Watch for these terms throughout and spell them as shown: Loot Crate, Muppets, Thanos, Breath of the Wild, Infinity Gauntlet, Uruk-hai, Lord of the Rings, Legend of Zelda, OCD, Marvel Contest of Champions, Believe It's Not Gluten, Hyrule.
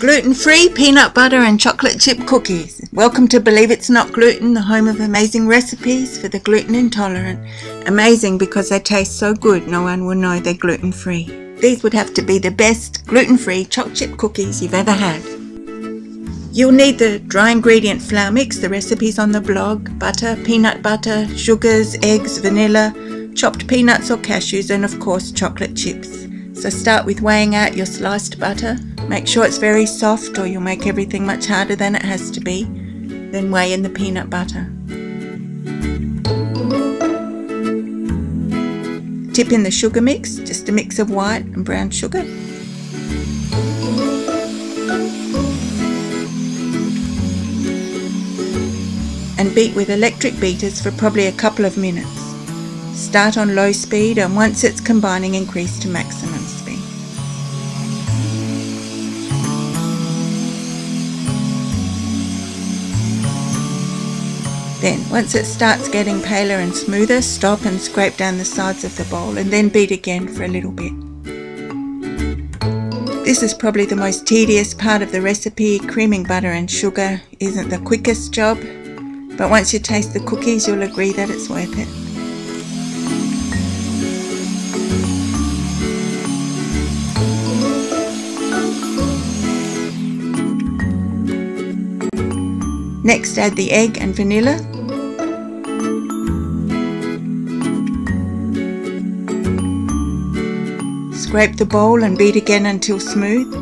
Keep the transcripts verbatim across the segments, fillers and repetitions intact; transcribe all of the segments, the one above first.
Gluten-free peanut butter and chocolate chip cookies. Welcome to Believe It's Not Gluten, the home of amazing recipes for the gluten intolerant. Amazing because they taste so good no one will know they're gluten-free. These would have to be the best gluten-free chocolate chip cookies you've ever had. You'll need the dry ingredient flour mix, the recipes on the blog, butter, peanut butter, sugars, eggs, vanilla, chopped peanuts or cashews, and of course chocolate chips. So start with weighing out your sliced butter. Make sure it's very soft or you'll make everything much harder than it has to be. Then weigh in the peanut butter. Tip in the sugar mix, just a mix of white and brown sugar. And beat with electric beaters for probably a couple of minutes. Start on low speed, and once it's combining, increase to maximum speed. Then, once it starts getting paler and smoother, stop and scrape down the sides of the bowl and then beat again for a little bit. This is probably the most tedious part of the recipe. Creaming butter and sugar isn't the quickest job, but once you taste the cookies, you'll agree that it's worth it. Next, add the egg and vanilla. Scrape the bowl and beat again until smooth.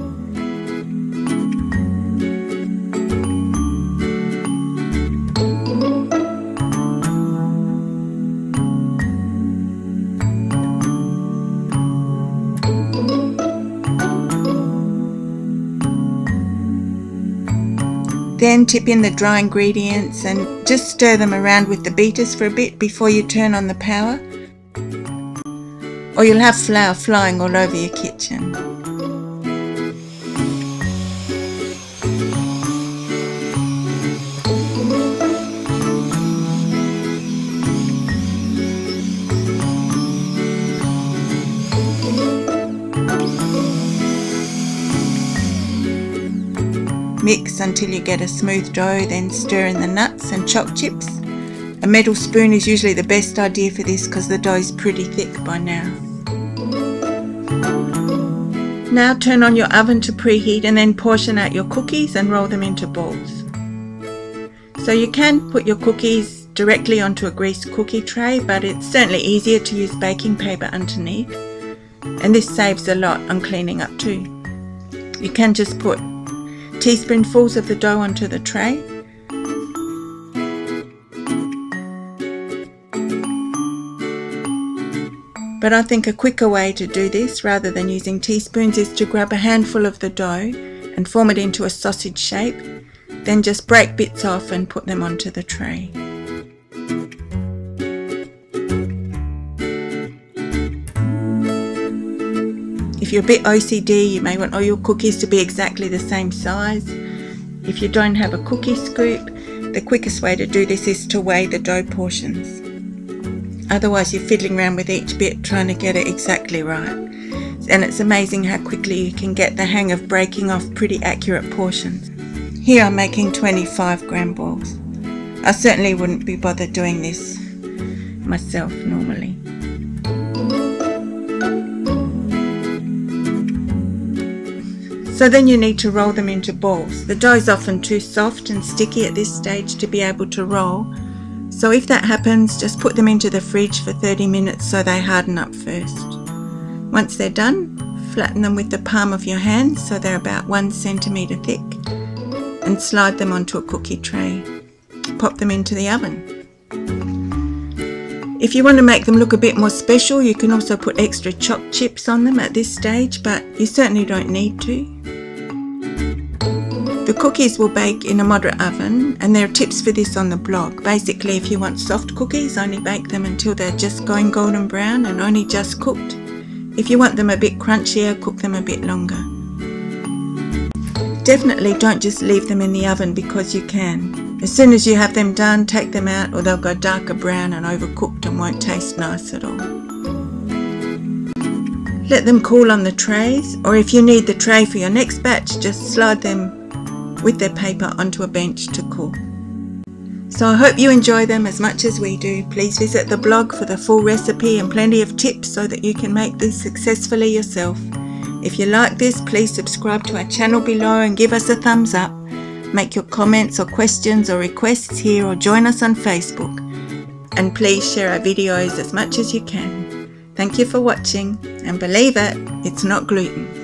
Then tip in the dry ingredients and just stir them around with the beaters for a bit before you turn on the power, or you'll have flour flying all over your kitchen. Mix until you get a smooth dough, then stir in the nuts and chopped chips. A metal spoon is usually the best idea for this because the dough's pretty thick by now. Now turn on your oven to preheat and then portion out your cookies and roll them into balls. So you can put your cookies directly onto a greased cookie tray, but it's certainly easier to use baking paper underneath. And this saves a lot on cleaning up too. You can just put teaspoonfuls of the dough onto the tray. But I think a quicker way to do this, rather than using teaspoons, is to grab a handful of the dough and form it into a sausage shape, then just break bits off and put them onto the tray. If you're a bit O C D, you may want all your cookies to be exactly the same size. If you don't have a cookie scoop, the quickest way to do this is to weigh the dough portions. Otherwise you're fiddling around with each bit trying to get it exactly right. And it's amazing how quickly you can get the hang of breaking off pretty accurate portions. Here I'm making twenty-five gram balls. I certainly wouldn't be bothered doing this myself normally. So then you need to roll them into balls. The dough is often too soft and sticky at this stage to be able to roll. So if that happens, just put them into the fridge for thirty minutes so they harden up first. Once they're done, flatten them with the palm of your hand so they're about one centimetre thick and slide them onto a cookie tray. Pop them into the oven. If you want to make them look a bit more special, you can also put extra chopped chips on them at this stage, but you certainly don't need to. The cookies will bake in a moderate oven, and there are tips for this on the blog. Basically, if you want soft cookies, only bake them until they're just going golden brown and only just cooked. If you want them a bit crunchier, cook them a bit longer. Definitely don't just leave them in the oven because you can. As soon as you have them done, take them out or they'll go darker brown and overcooked and won't taste nice at all. Let them cool on the trays, or if you need the tray for your next batch, just slide them with their paper onto a bench to cool. So I hope you enjoy them as much as we do. Please visit the blog for the full recipe and plenty of tips so that you can make this successfully yourself. If you like this, please subscribe to our channel below and give us a thumbs up. Make your comments or questions or requests here, or join us on Facebook. And please share our videos as much as you can. Thank you for watching, and believe it, it's not gluten.